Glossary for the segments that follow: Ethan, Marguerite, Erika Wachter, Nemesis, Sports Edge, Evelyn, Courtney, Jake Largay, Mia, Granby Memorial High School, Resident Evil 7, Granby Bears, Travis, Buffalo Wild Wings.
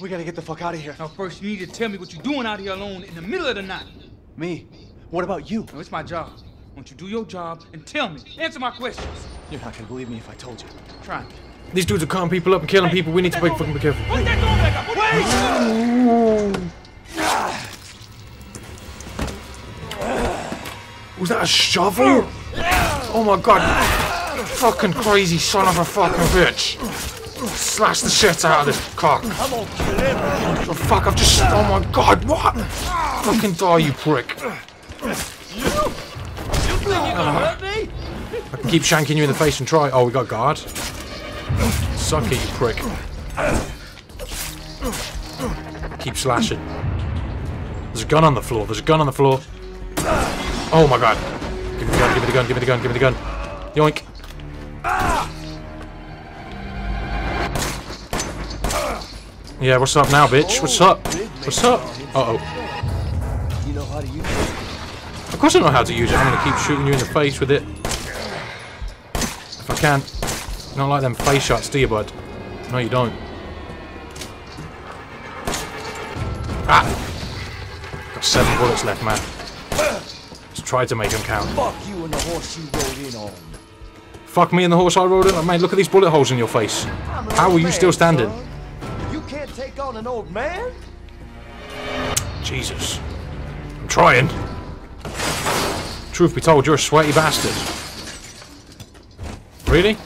We gotta get the fuck out of here. Now, first, you need to tell me what you're doing out here alone in the middle of the night. Me? What about you? No, it's my job. Won't you do your job and tell me? Answer my questions. You're not gonna believe me if I told you. Try me. These dudes are calming people up and killing people. We need to be fucking careful. Wait! Was that a shovel? Oh my god. Fucking crazy son of a fucking bitch. Slash the shit out of this cock. Oh fuck, I've just... Oh my god, what? Fucking die, you prick. I can keep shanking you in the face and try. Oh, we got guard. Suck it, you prick. Keep slashing. There's a gun on the floor. There's a gun on the floor. Oh my god. Give me the gun, give me the gun, give me the gun, give me the gun. Yoink. Yeah, what's up now, bitch? What's up? What's up? Uh-oh. You know how to use it? Of course I know how to use it. I'm gonna keep shooting you in the face with it. If I can. You don't like them face shots, do you, bud? No, you don't. Ah! Got 7 bullets left, man. Just tried to make them count. Fuck you and the horse you rode in on. Fuck me and the horse I rode in on? Man, look at these bullet holes in your face. How are you still standing? Son. You can't take on an old man? Jesus. I'm trying. Truth be told, you're a sweaty bastard. Really?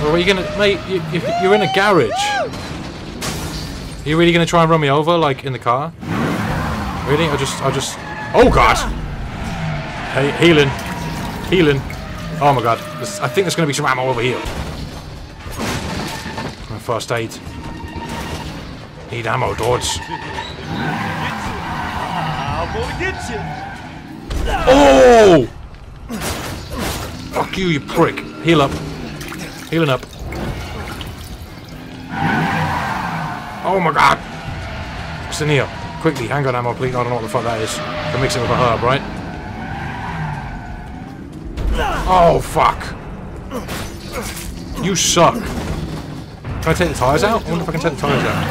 Well, are you gonna, mate? You're in a garage. Are you really gonna try and run me over, like in the car? Really? I just. Oh god! Hey, healing, healing. Oh my god! I think there's gonna be some ammo over here. My first aid. Need ammo, Dodds. Oh! Fuck you, you prick! Heal up. Healing up. Oh my god! What's in here? Quickly, hang on ammo, please. I don't know what the fuck that is. Can mix it with a herb, right? Oh fuck! You suck. Can I take the tires out? I wonder if I can take the tires out.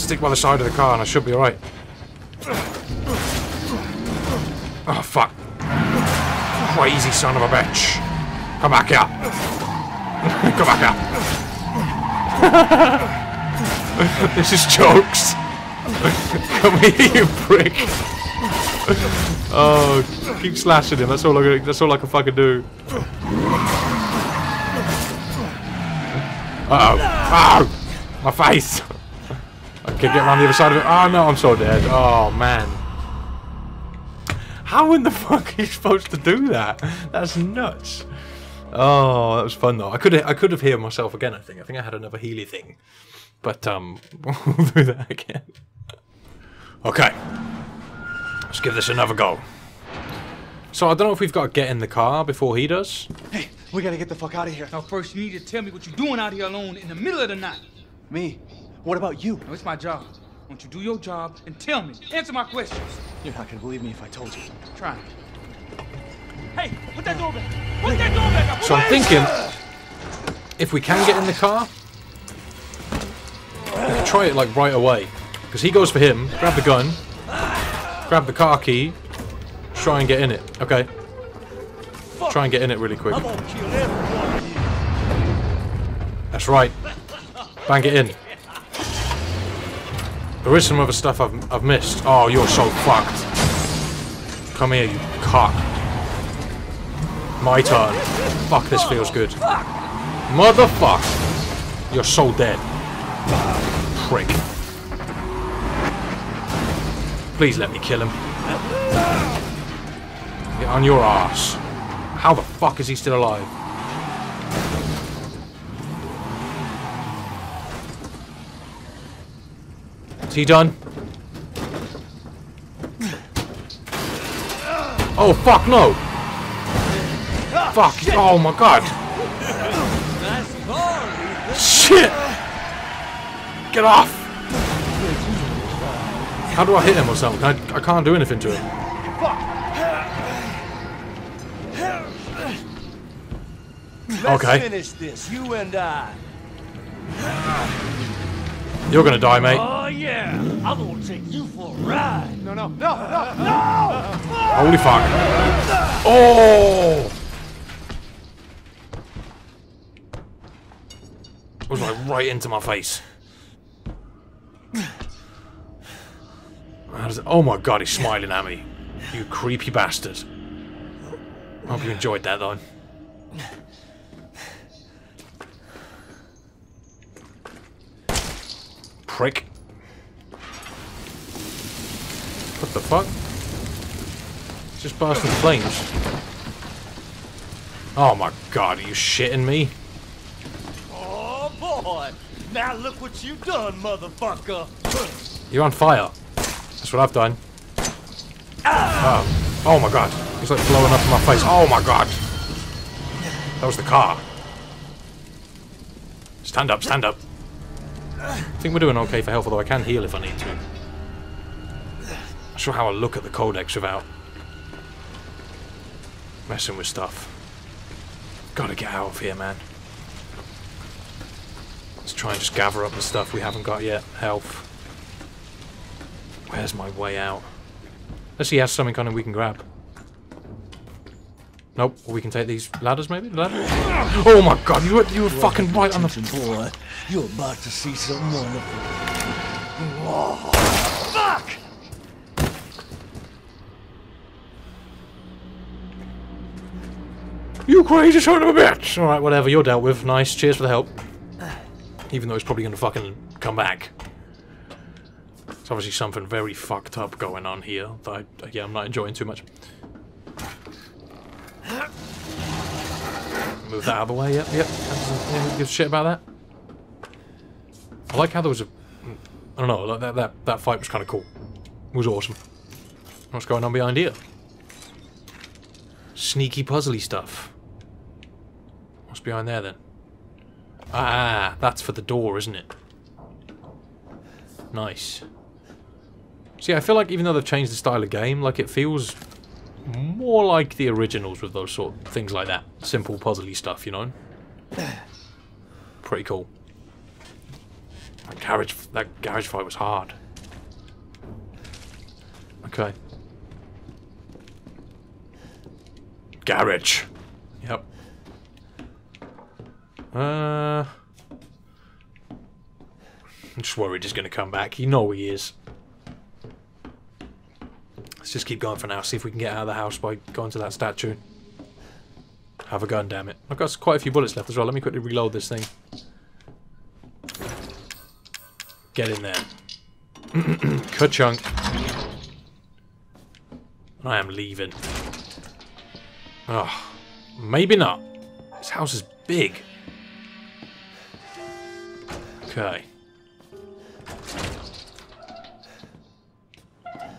Stick by the side of the car and I should be alright. Oh fuck. Crazy son of a bitch. Come back here. Come back here. This is jokes. Come here, you prick. Oh, keep slashing him. That's all I can fucking do. Uh oh. Ow! My face. I can't get around the other side of it. Oh no, I'm so dead. Oh man. How in the fuck are you supposed to do that? That's nuts. Oh, that was fun though. I could have healed myself again. I think I had another healy thing, but we'll do that again. Okay, let's give this another go. So I don't know if we've got to get in the car before he does. Hey, we gotta get the fuck out of here. Now, first you need to tell me what you're doing out here alone in the middle of the night. Me? What about you? No, it's my job. Won't you do your job and tell me? Answer my questions. You're not gonna believe me if I told you. Try me. Hey, put that door back. Put that door back up. So I'm thinking, if we can get in the car, we can try it like right away. Because he goes for him, grab the gun, grab the car key, try and get in it. Okay. Try and get in it really quick. That's right. Bang it in. There is some other stuff I've missed. Oh, you're so fucked. Come here, you cock. My turn. Fuck, this feels good. Motherfuck. You're so dead. Prick. Please let me kill him. Get on your ass. How the fuck is he still alive? Is he done? Oh fuck no! Fuck! Oh my god! Shit! Get off! How do I hit him or something? I can't do anything to him. Let's finish this, you and I. You're gonna die, mate. Oh yeah, I'm gonna take you for a ride. No, no, no, no, no! Holy fuck! Oh! It was like right into my face. Oh my god, he's smiling at me. You creepy bastard. Hope you enjoyed that, though. Prick. What the fuck? It's just burst in flames. Oh my god, are you shitting me? Oh boy! Now look what you've done, motherfucker! You're on fire. That's what I've done. Oh. Oh my god. It's like blowing up in my face. Oh my god. That was the car. Stand up, stand up. I think we're doing okay for health, although I can heal if I need to. I'm sure how I look at the codex without messing with stuff. Gotta get out of here, man. Let's try and just gather up the stuff we haven't got yet. Health. Where's my way out? Unless he has something on him we can grab. Nope. Or we can take these ladders, maybe? Ladders? Oh my god, you were fucking right on the floor. You're about to see something wonderful. Whoa. Fuck! You crazy son of a bitch! Alright, whatever, you're dealt with. Nice. Cheers for the help. Even though it's probably gonna fucking come back. It's obviously something very fucked up going on here that I'm not enjoying too much. Move that out of the way, yep. Anyone give a shit about that? I like how there was a... I don't know, like that fight was kind of cool. It was awesome. What's going on behind here? Sneaky, puzzly stuff. What's behind there, then? Ah, that's for the door, isn't it? Nice. See, I feel like even though they've changed the style of game, like it feels more like the originals with those sort of things like that. Simple, puzzly stuff, you know? Pretty cool. That garage fight was hard. Okay. Garage. Yep. I'm just worried he's going to come back. You know he is. Let's just keep going for now. See if we can get out of the house by going to that statue. Have a gun, damn it. I've got quite a few bullets left as well. Let me quickly reload this thing. Get in there. Ka-chunk. I am leaving. Oh, maybe not. This house is big. Okay.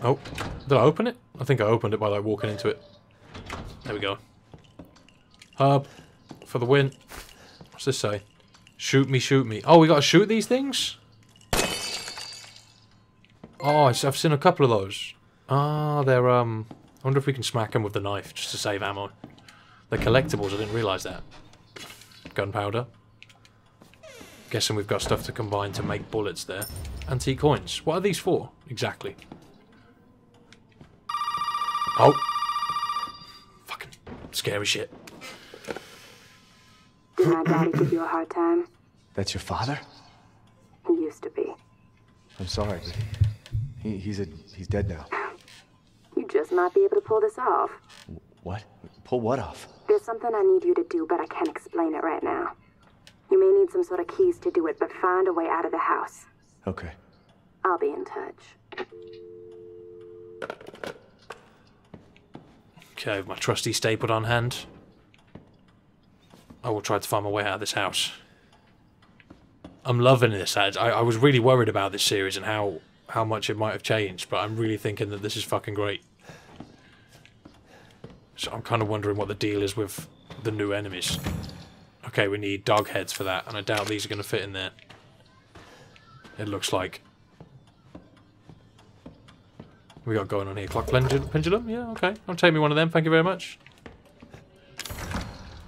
Oh, did I open it? I think I opened it by like walking into it. There we go. Hub for the win. What's this say? Shoot me, shoot me. Oh, we gotta shoot these things? Oh, I've seen a couple of those. Ah, they're I wonder if we can smack them with the knife just to save ammo. They're collectibles. I didn't realise that. Gunpowder. Guessing we've got stuff to combine to make bullets there. Antique coins. What are these for exactly? Oh. Fucking scary shit. Did my daddy give you a hard time? That's your father? He used to be. I'm sorry, but he's dead now. You just might be able to pull this off. What? Pull what off? There's something I need you to do, but I can't explain it right now. You may need some sort of keys to do it, but find a way out of the house. Okay. I'll be in touch. Okay, with my trusty staple on hand. I will try to find my way out of this house. I'm loving this. I was really worried about this series and how much it might have changed, but I'm really thinking that this is fucking great. So I'm kind of wondering what the deal is with the new enemies. Okay, we need dog heads for that, and I doubt these are going to fit in there. It looks like. We got going on here. Clock pendulum? Yeah, okay. I'll take me one of them, thank you very much.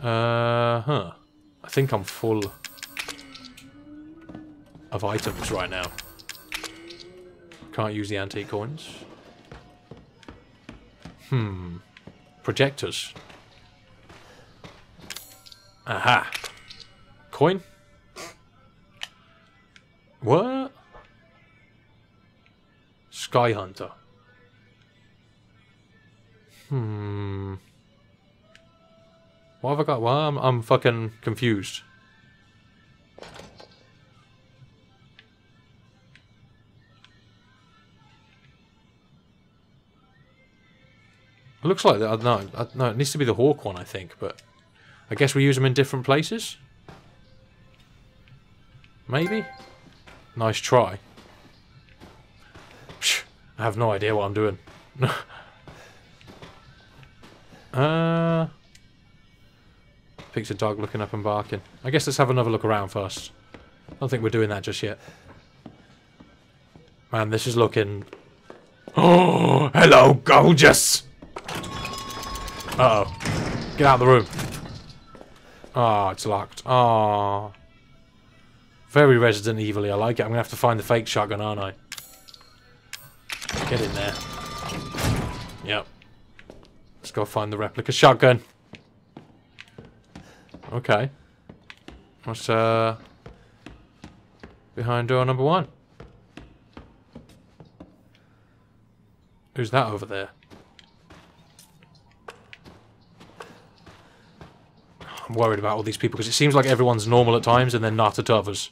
Huh. I think I'm full of items right now. Can't use the antique coins. Hmm. Projectors. Aha. Coin? What? Sky Hunter. Hmm. What have I got? Well, I'm fucking confused. It looks like that. No, it needs to be the Hawk one, I think. But I guess we use them in different places. Maybe. Nice try. I have no idea what I'm doing. Picks a dog looking up and barking. I guess let's have another look around first. I don't think we're doing that just yet. Man, this is looking... Oh, hello, gorgeous! Uh-oh. Get out of the room. Ah, oh, it's locked. Ah. Oh. Very Resident Evil-y, I like it. I'm going to have to find the fake shotgun, aren't I? Get in there. Yep. Let's go find the replica shotgun. Okay. What's, behind door number one? Who's that over there? I'm worried about all these people because it seems like everyone's normal at times and they're not at others.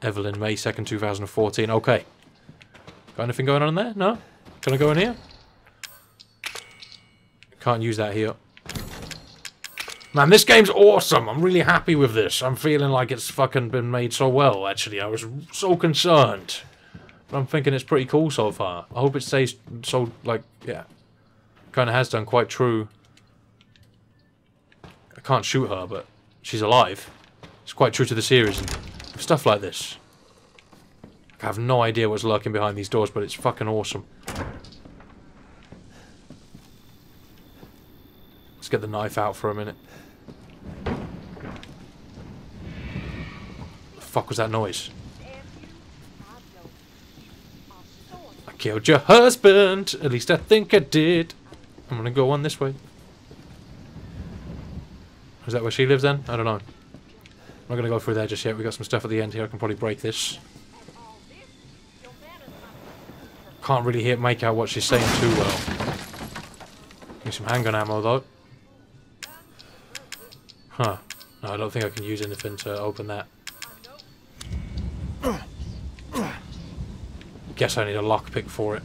Evelyn, May 2nd, 2014. Okay. Got anything going on in there? No? Can I go in here? Can't use that here. Man, this game's awesome. I'm really happy with this. I'm feeling like it's fucking been made so well, actually. I was so concerned. But I'm thinking it's pretty cool so far. I hope it stays so, like, yeah. Kind of has done, quite true. I can't shoot her, but she's alive. It's quite true to the series and stuff like this. I have no idea what's lurking behind these doors, but it's fucking awesome. Let's get the knife out for a minute. The fuck was that noise? I killed your husband! At least I think I did. I'm gonna go on this way. Is that where she lives then? I don't know. I'm not gonna go through there just yet. We got some stuff at the end here. I can probably break this. Can't really hear, make out what she's saying too well. Give me some handgun ammo though. Huh. No, I don't think I can use anything to open that. Guess I need a lockpick for it.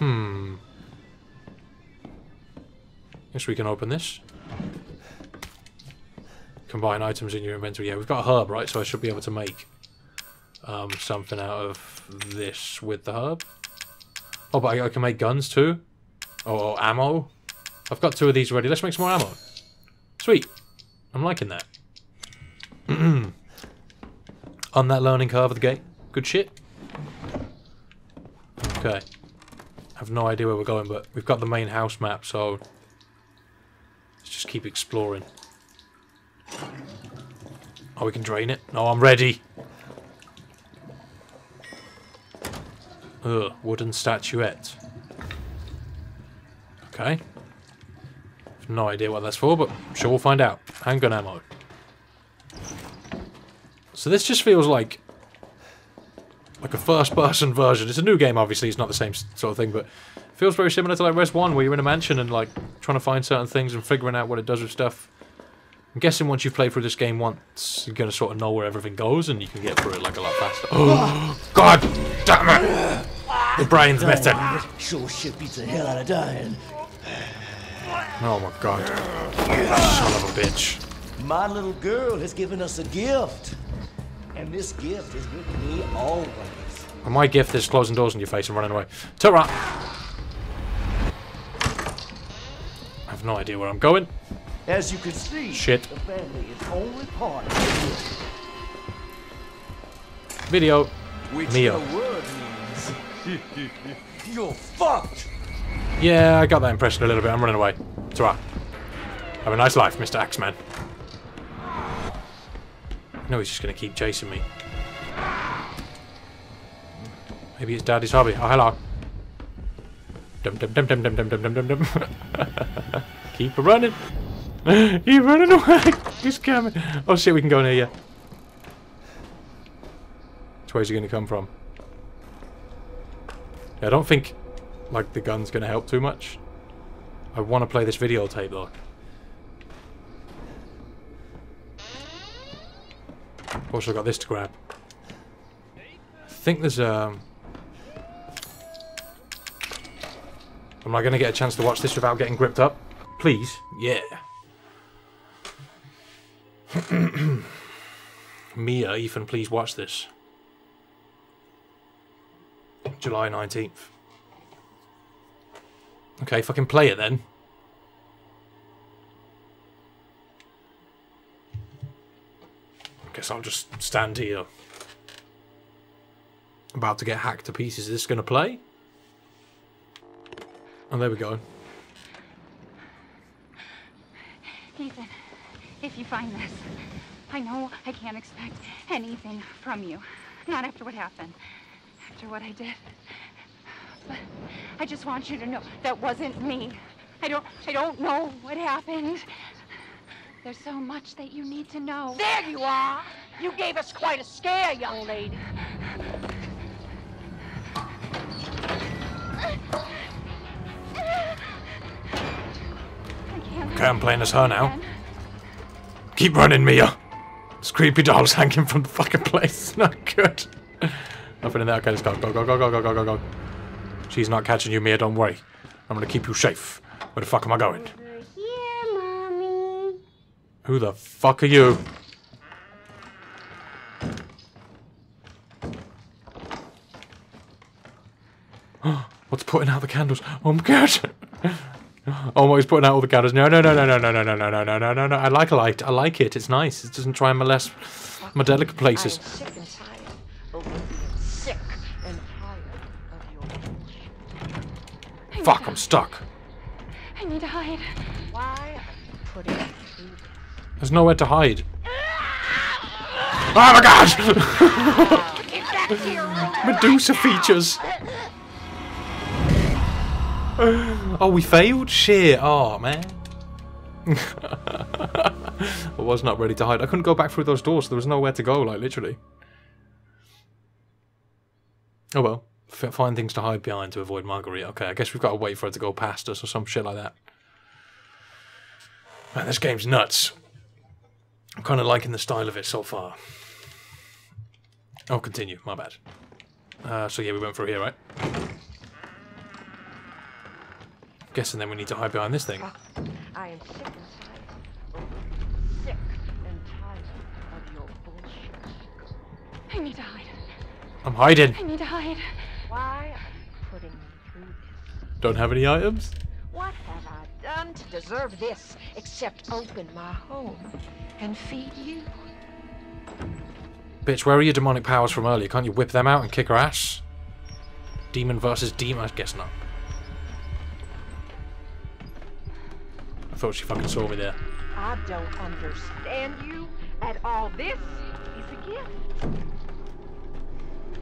Hmm. Guess we can open this. Combine items in your inventory. Yeah, we've got a herb, right? So I should be able to make... something out of this with the herb. Oh, but I can make guns too. Or ammo. I've got two of these ready. Let's make some more ammo. Sweet. I'm liking that. On that learning curve of the game. Good shit. Okay. I have no idea where we're going, but we've got the main house map, so... Let's just keep exploring. Oh, we can drain it. No, I'm ready. Ugh, wooden statuette. Okay. No idea what that's for, but I'm sure we'll find out. Handgun ammo. So this just feels like... a first-person version. It's a new game, obviously. It's not the same sort of thing, but... It feels very similar to, like, Res 1, where you're in a mansion and, like, trying to find certain things and figuring out what it does with stuff. I'm guessing once you play through this game once, you're gonna sort of know where everything goes and you can get through it, like, a lot faster. Oh, God damn it! The brain's missing. Sure shit beats the hell out of dying. Oh my god. Son of a bitch. My little girl has given us a gift. And this gift is with me always. And my gift is closing doors in your face and running away. Ta-ra! I have no idea where I'm going. As you can see, shit. The family is only part of the video. Which Mia. The word means you're fucked. Yeah, I got that impression a little bit. I'm running away. It's all right. Have a nice life, Mr. Axeman. No, he's just going to keep chasing me. Maybe it's Daddy's hobby. Oh, hello. Dum dum dum dum dum dum dum dum dum. Keep running. Keep running away. He's coming. Oh shit, we can go in here. Yeah. Which way's he going to come from? Yeah, I don't think like the gun's going to help too much. I want to play this videotape though. Also got this to grab. I think there's Am I going to get a chance to watch this without getting gripped up? Please? Yeah. Mia, Ethan, please watch this. July 19th. Okay, fucking play it then. Guess I'll just stand here. About to get hacked to pieces. Is this going to play? And there we go. Ethan, if you find this, I know I can't expect anything from you. Not after what happened. After what I did. But I just want you to know that wasn't me. I don't know what happened. There's so much that you need to know. There you are! You gave us quite a scare, young lady. Okay, I'm playing as her now. Keep running, Mia. This creepy doll's hanging from the fucking place. Not good. Nothing in there. Okay, let's go. Go, go, go, go, go, go, go, go. She's not catching you, Mia. Don't worry. I'm gonna keep you safe. Where the fuck am I going? Over here, Mommy. Who the fuck are you? What's putting out the candles? Oh my god. Oh, he's putting out all the candles. No, no, no, no, no, no, no, no, no, no, no, no, no. I like a light. I like it. It's nice. It doesn't try and molest my delicate places. I am sick and tired. Oh, sick and tired of your... Fuck, I'm stuck. I need to hide. Why put it through? There's nowhere to hide. Oh my god! Get back to your room. Medusa features. Oh, we failed? Shit. Oh, man. I was not ready to hide. I couldn't go back through those doors. So there was nowhere to go, like, literally. Oh, well. Find things to hide behind to avoid Marguerite. Okay, I guess we've got to wait for her to go past us or some shit like that. Man, this game's nuts. I'm kind of liking the style of it so far. I'll continue. My bad. So, yeah, we went through here, right? Guessing then we need to hide behind this thing. I am sick and tired. Sick and tired of your bullshit. I need to hide. I'm hiding. I need to hide. Why are you putting me through this? Don't have any items? What have I done to deserve this except open my home and feed you? Bitch, where are your demonic powers from earlier? Can't you whip them out and kick her ass? Demon versus demon, I guess not. I thought she fucking saw me there. I don't understand you at all. This is a gift.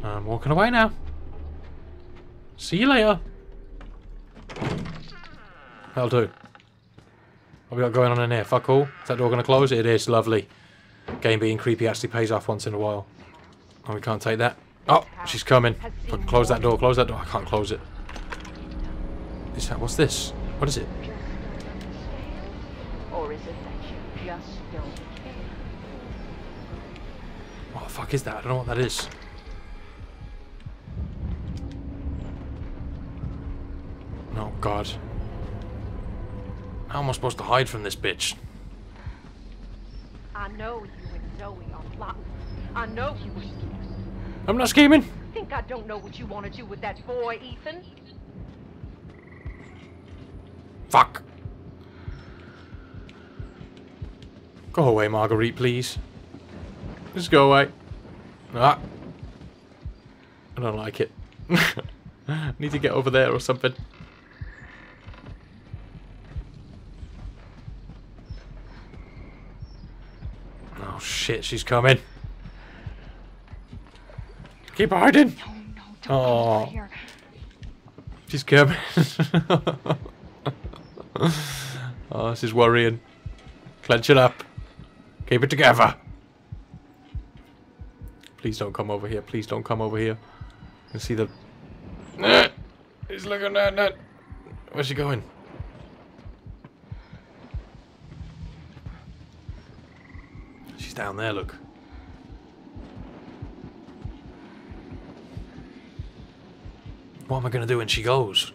I'm walking away now. See you later. That'll do. What have we got going on in here? Fuck all. Is that door going to close? It is. Lovely. Game being creepy actually pays off once in a while. Oh, we can't take that. Oh, she's coming. Fucking close that door. Close that door. I can't close it. What's this? What is it? What the fuck is that? I don't know what that is. Oh god. How am I supposed to hide from this bitch? I know you and Zoe are plotting. I know you were scheming. I'm not scheming. Think I don't know what you want to do with that boy, Ethan? Fuck. Go away, Marguerite, please. Just go away. Ah. I don't like it. I need to get over there or something. Oh shit, she's coming. Keep hiding. No, no, don't come over here. She's coming. Oh, this is worrying. Clench it up. Keep it together. Please don't come over here. Please don't come over here. You can see the... He's looking at that. Where's she going? She's down there, look. What am I going to do when she goes?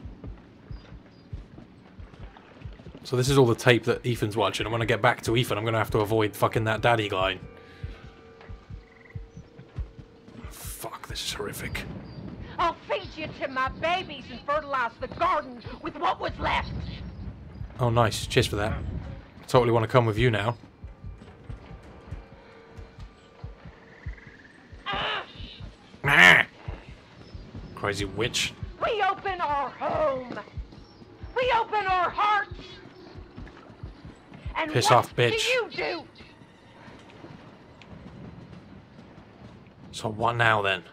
So this is all the tape that Ethan's watching, and when I get back to Ethan I'm going to have to avoid fucking that daddy guy. Fuck, this is horrific. I'll feed you to my babies and fertilize the garden with what was left. Oh nice, cheers for that. I totally want to come with you now. Crazy witch. We open our home. We open our hearts. And piss off, bitch. What do you do? So what now then?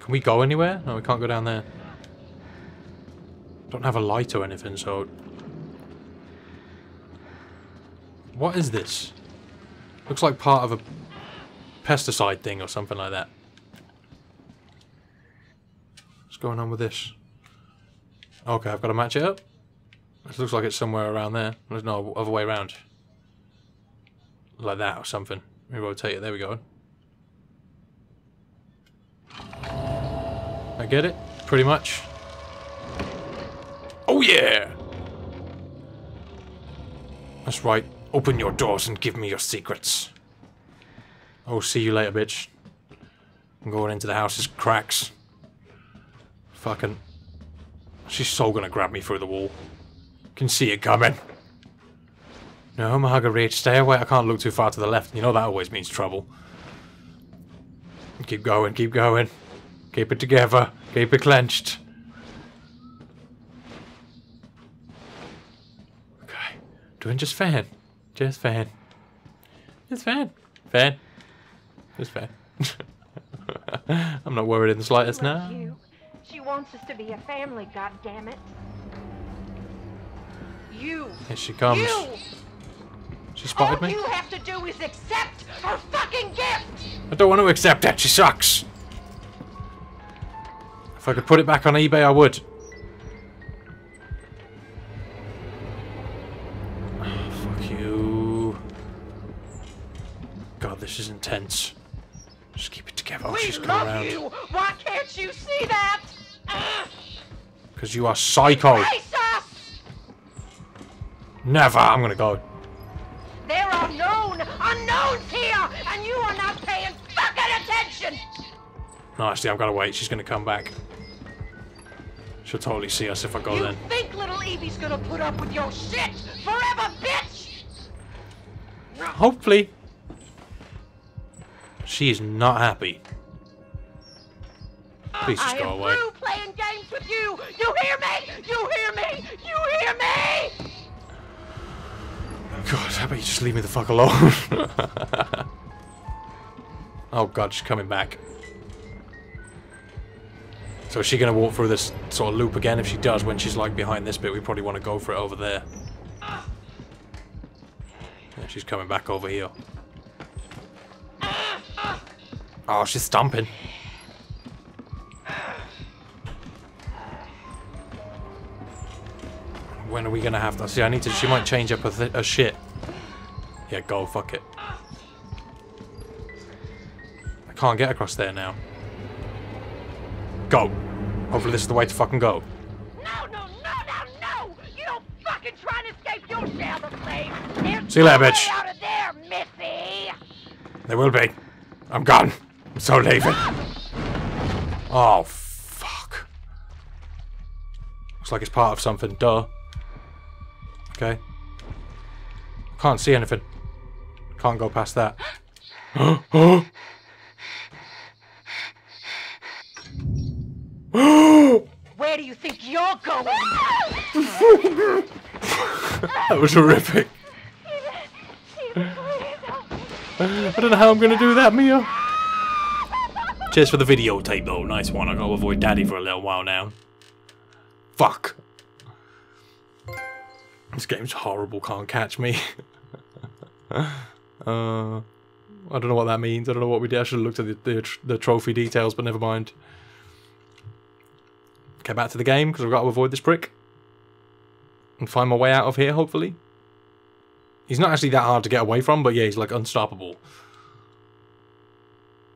Can we go anywhere? No, we can't go down there. Don't have a light or anything, so... What is this? Looks like part of a... pesticide thing or something like that. What's going on with this? Okay, I've got to match it up. It looks like it's somewhere around there. There's no other way around. Like that or something. We rotate it. There we go. I get it, pretty much. Oh yeah! That's right. Open your doors and give me your secrets. Oh, see you later, bitch. I'm going into the house's cracks. Fucking... She's so gonna grab me through the wall. Can see it coming. No, Marguerite, stay away. I can't look too far to the left. You know that always means trouble. Keep going, keep going. Keep it together. Keep it clenched. Okay. Doing just fine. Just fine. Just fine. Fine. It's fair. I'm not worried in the slightest now. She wants us to be a family, goddammit. You. Here she comes. You. She spotted me. All you have to do is accept her fucking gift. I don't want to accept that. She sucks. If I could put it back on eBay, I would. Oh, fuck you. God, this is intense. Just keep it together. Oh, she's coming around. You. Why can't you see that? Because you are psycho. Never. I'm gonna go. There are known unknowns here, and you are not paying fucking attention. Nicely, I've gotta wait. She's gonna come back. She'll totally see us if I go. You then. Think little Evie's gonna put up with your shit forever, bitch? Hopefully. She is not happy. Please just go away. I am through playing games with you. You hear me? You hear me? You hear me? God, how about you just leave me the fuck alone? Oh God, she's coming back. So is she going to walk through this sort of loop again? If she does, when she's like behind this bit, we probably want to go for it over there. Yeah, she's coming back over here. Oh, she's stomping. When are we gonna have to? See, I need to. She might change up her shit. Yeah, go. Fuck it. I can't get across there now. Go. Hopefully, this is the way to fucking go. No, no, no, no, no! You don't fucking try and escape your shadow, please. See you later, bitch. Out of there, Missy. There will be. I'm gone. I'm so leaving. Oh, fuck. Looks like it's part of something. Duh. Okay. Can't see anything. Can't go past that. Where do you think you're going? That was horrific. I don't know how I'm gonna do that, Mia. Cheers for the videotape, though. Nice one. I gotta avoid Daddy for a little while now. Fuck. This game's horrible. Can't catch me. I don't know what that means. I don't know what we did. I should have looked at the trophy details, but never mind. Okay, back to the game, because I've got to avoid this prick. And find my way out of here, hopefully. He's not actually that hard to get away from, but yeah, he's like unstoppable.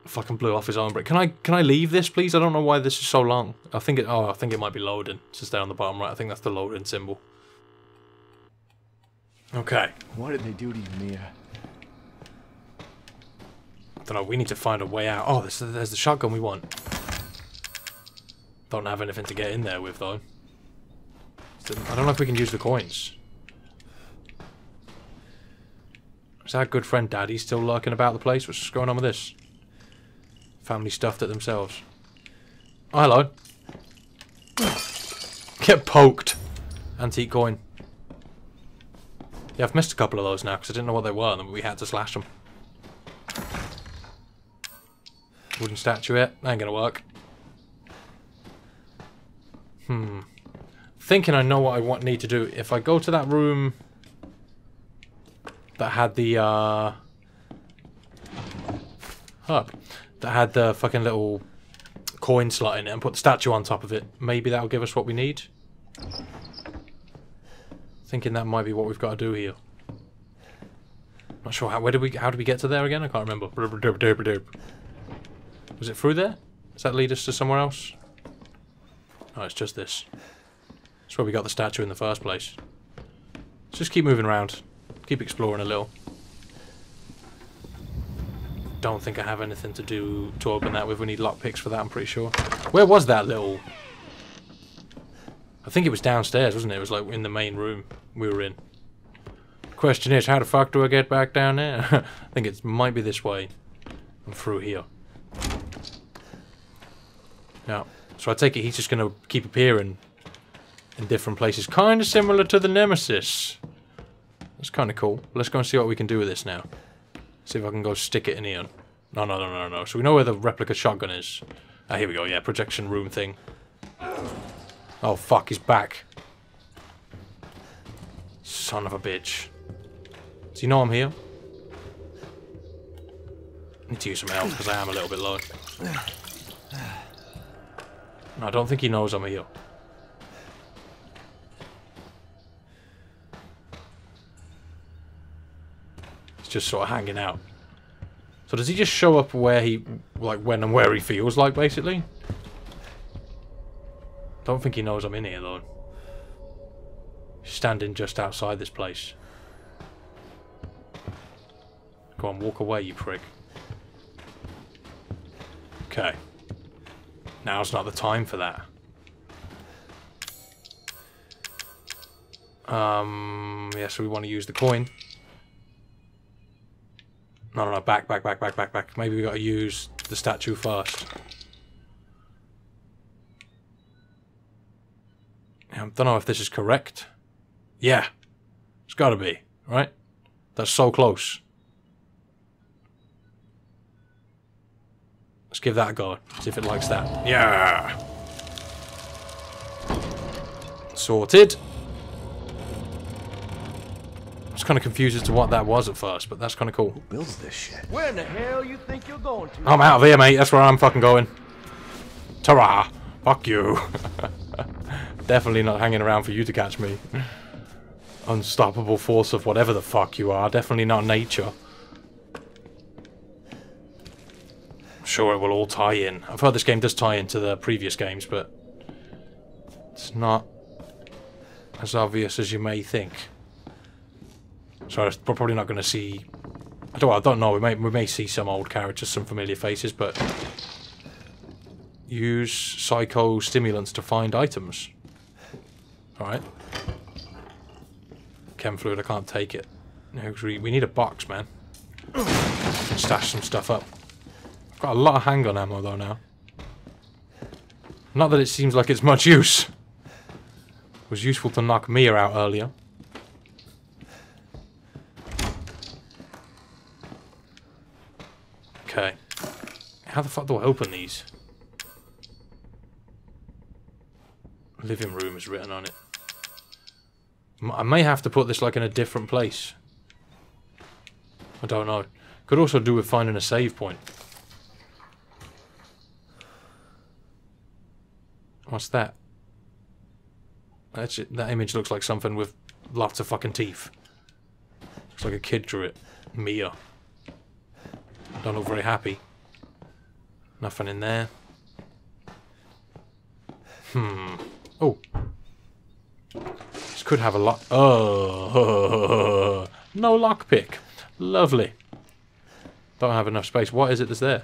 Fucking blew off his arm break. Can I leave this, please? I don't know why this is so long. I think it might be loading. It's just down on the bottom right. I think that's the loading symbol. Okay. What did they do to you, Mia? I don't know. We need to find a way out. Oh, there's the shotgun we want. Don't have anything to get in there with, though. I don't know if we can use the coins. Is our good friend Daddy still lurking about the place? What's going on with this? Family stuffed at themselves. Oh, hello. Get poked. Antique coin. Yeah, I've missed a couple of those now because I didn't know what they were and we had to slash them. Wooden statuette. Ain't gonna work. Thinking I know what I need to do. If I go to that room that had the fucking little coin slot in it and put the statue on top of it, maybe that'll give us what we need. Thinking that might be what we've got to do here. Not sure how do we get to there again? I can't remember. Was it through there? Does that lead us to somewhere else? Oh, it's just this. That's where we got the statue in the first place. Let's just keep moving around. Keep exploring a little. Don't think I have anything to do to open that with. We need lockpicks for that, I'm pretty sure. Where was that little... I think it was downstairs, wasn't it? It was like in the main room we were in. Question is, how the fuck do I get back down there? I think it might be this way. I'm through here. Yeah. So I take it he's just going to keep appearing in different places, kind of similar to the Nemesis. That's kind of cool. Let's go and see what we can do with this now. See if I can go stick it in here. No. So we know where the replica shotgun is. Ah, here we go. Yeah, projection room thing. Oh, fuck. He's back. Son of a bitch. Does he know I'm here? I need to use some help because I am a little bit low. No, I don't think he knows I'm here. Just sort of hanging out. So does he just show up where he, like when and where he feels like, basically? Don't think he knows I'm in here, though. Standing just outside this place. Go on, walk away, you prick. Okay. Now's not the time for that. Yeah, so we want to use the coin. No, back. Maybe we gotta use the statue first. I don't know if this is correct. Yeah. It's gotta be, right? That's so close. Let's give that a go. See if it likes that. Yeah! Sorted. I was kind of confused as to what that was at first, but that's kind of cool. Who builds this shit? Where in the hell you think you're going to? I'm out of here, mate. That's where I'm fucking going. Ta-ra! Fuck you. Definitely not hanging around for you to catch me. Unstoppable force of whatever the fuck you are. Definitely not nature. I'm sure it will all tie in. I've heard this game does tie into the previous games, but it's not as obvious as you may think. So we're probably not going to see... I don't know. We may see some old characters, some familiar faces, but... Use psycho-stimulants to find items. Alright. Chem fluid, I can't take it. No, we need a box, man. Stash some stuff up. I've got a lot of handgun ammo, though, now. Not that it seems like it's much use. It was useful to knock Mia out earlier. How the fuck do I open these? Living room is written on it. I may have to put this like in a different place. I don't know. Could also do with finding a save point. What's that? Actually, that image looks like something with lots of fucking teeth. Looks like a kid drew it. Mia. Don't look very happy. Nothing in there. Hmm. Oh. This could have a lock. Oh. No lockpick. Lovely. Don't have enough space. What is it that's there?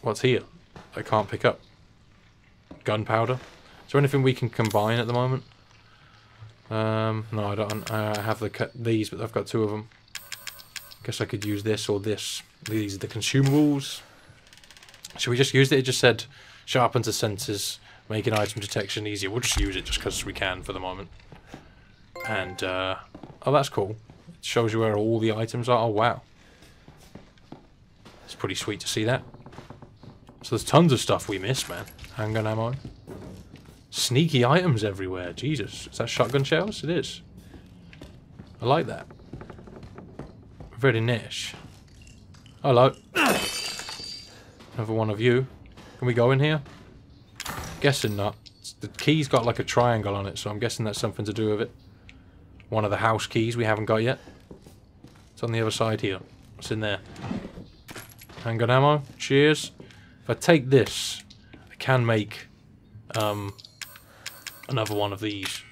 What's here? I can't pick up. Gunpowder. Is there anything we can combine at the moment? No, I don't. I have these, but I've got two of them. Guess I could use this or this. These are the consumables. Should we just use it? It just said sharpens the senses, making item detection easier. We'll just use it just because we can for the moment. And, oh, that's cool. It shows you where all the items are. Oh, wow. It's pretty sweet to see that. So there's tons of stuff we missed, man. Handgun ammo. Sneaky items everywhere. Jesus. Is that shotgun shells? It is. I like that. Very niche. Hello. Another one of you. Can we go in here? Guessing not. The key's got like a triangle on it, so I'm guessing that's something to do with it. One of the house keys we haven't got yet. It's on the other side here. What's in there? Handgun ammo. Cheers. If I take this, I can make another one of these.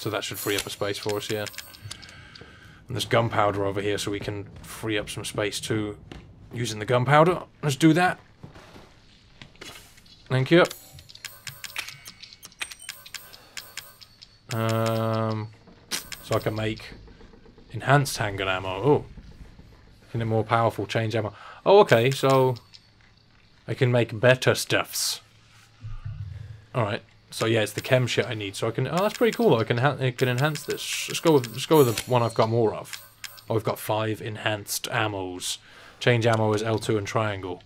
So that should free up a space for us, yeah. And there's gunpowder over here, so we can free up some space too using the gunpowder. Let's do that. Thank you. So I can make enhanced handgun ammo. Oh, making it more powerful, change ammo. Oh, okay, so I can make better stuffs. Alright, so yeah, it's the chem shit I need, so I can... Oh, that's pretty cool, though. I can enhance this. Let's go with the one I've got more of. Oh, we've got 5 enhanced ammos. Change ammo is L2 and triangle.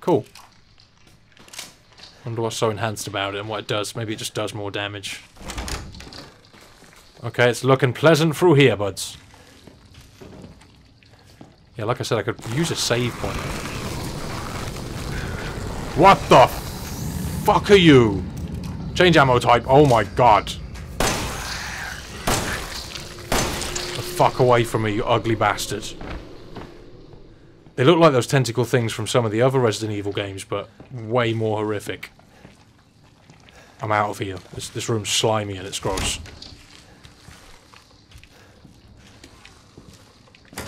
Cool. Wonder what's so enhanced about it and what it does. Maybe it just does more damage. Okay, it's looking pleasant through here, buds. Yeah, like I said, I could use a save point. What the fuck are you? Change ammo type. Oh my god. The fuck away from me, you ugly bastard. They look like those tentacle things from some of the other Resident Evil games, but way more horrific. I'm out of here. This room's slimy and it's gross.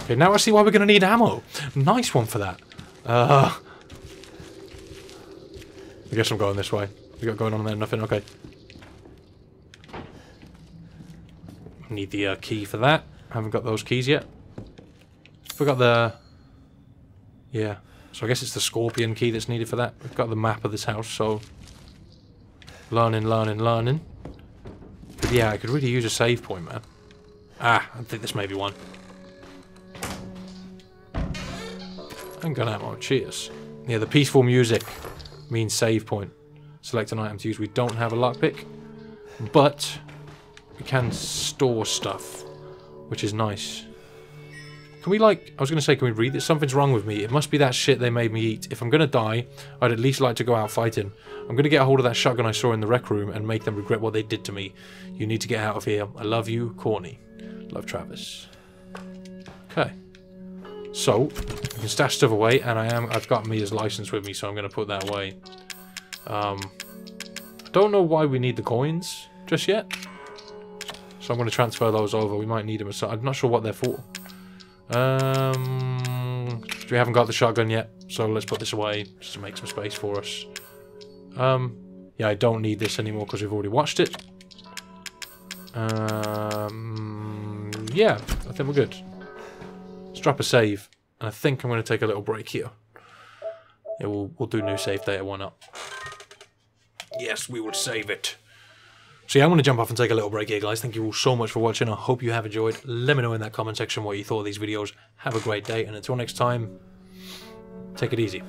Okay, now I see why we're going to need ammo. Nice one for that. I guess I'm going this way. We got going on there, nothing, okay. Need the key for that. I haven't got those keys yet. Forgot the... Yeah, so I guess it's the scorpion key that's needed for that. We've got the map of this house, so... Learning, learning, learning. But yeah, I could really use a save point, man. Ah, I think this may be one. Handgun ammo, cheers. Yeah, the peaceful music means save point. Select an item to use. We don't have a lockpick, but we can store stuff, which is nice. Can we, like, I was going to say, can we read this? Something's wrong with me. It must be that shit they made me eat. If I'm going to die, I'd at least like to go out fighting. I'm going to get a hold of that shotgun I saw in the rec room and make them regret what they did to me. You need to get out of here. I love you, Courtney. Love, Travis. Okay. So, I can stash stuff away, and I've got Mia's license with me, so I'm going to put that away. I don't know why we need the coins just yet. So I'm going to transfer those over. We might need them. I'm not sure what they're for. We haven't got the shotgun yet, so let's put this away just to make some space for us. Yeah, I don't need this anymore because we've already watched it. Yeah, I think we're good. Let's drop a save, and I think I'm going to take a little break here. Yeah, we'll do new save data, why not? Yes, we will save it. So yeah, I'm going to jump off and take a little break here, guys. Thank you all so much for watching. I hope you have enjoyed. Let me know in that comment section what you thought of these videos. Have a great day, and until next time, take it easy.